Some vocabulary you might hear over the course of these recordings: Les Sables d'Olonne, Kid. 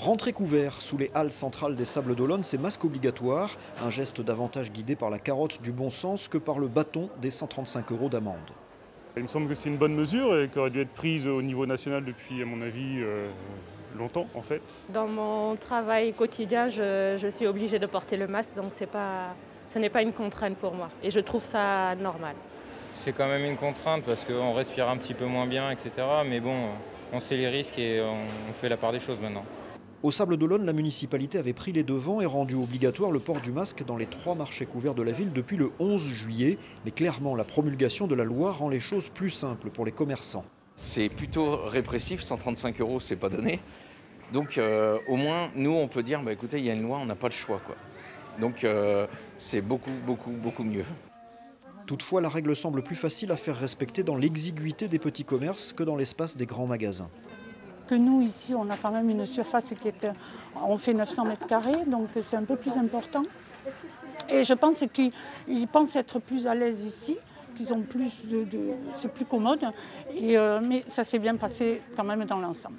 Rentrer couvert sous les halles centrales des Sables d'Olonne, c'est masque obligatoire, un geste davantage guidé par la carotte du bon sens que par le bâton des 135 € d'amende. Il me semble que c'est une bonne mesure et qui aurait dû être prise au niveau national depuis, à mon avis, longtemps en fait. Dans mon travail quotidien, je suis obligée de porter le masque, donc ce n'est pas une contrainte pour moi et je trouve ça normal. C'est quand même une contrainte parce qu'on respire un petit peu moins bien, etc. Mais bon, on sait les risques et on fait la part des choses maintenant. Aux Sables d'Olonne, la municipalité avait pris les devants et rendu obligatoire le port du masque dans les 3 marchés couverts de la ville depuis le 11 juillet. Mais clairement, la promulgation de la loi rend les choses plus simples pour les commerçants. C'est plutôt répressif, 135 €, c'est pas donné. Donc au moins, nous, on peut dire, bah, écoutez, il y a une loi, on n'a pas le choix, quoi. Donc c'est beaucoup, beaucoup, beaucoup mieux. Toutefois, la règle semble plus facile à faire respecter dans l'exiguïté des petits commerces que dans l'espace des grands magasins. Que nous, ici, on a quand même une surface qui est... On fait 900 m², donc c'est un peu plus important. Et je pense qu'ils pensent être plus à l'aise ici, qu'ils ont plus c'est plus commode. Mais ça s'est bien passé quand même dans l'ensemble.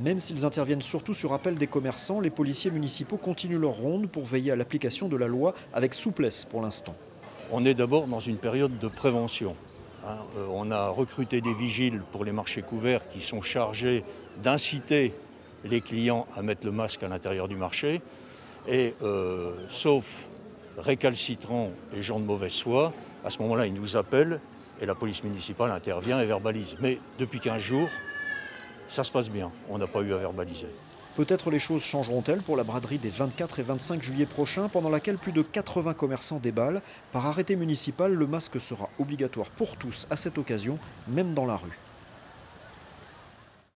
Même s'ils interviennent surtout sur appel des commerçants, les policiers municipaux continuent leur ronde pour veiller à l'application de la loi avec souplesse pour l'instant. On est d'abord dans une période de prévention. On a recruté des vigiles pour les marchés couverts qui sont chargés d'inciter les clients à mettre le masque à l'intérieur du marché. Et sauf récalcitrants et gens de mauvaise foi, à ce moment-là, ils nous appellent et la police municipale intervient et verbalise. Mais depuis 15 jours, ça se passe bien. On n'a pas eu à verbaliser. Peut-être les choses changeront-elles pour la braderie des 24 et 25 juillet prochains, pendant laquelle plus de 80 commerçants déballent. Par arrêté municipal, le masque sera obligatoire pour tous à cette occasion, même dans la rue.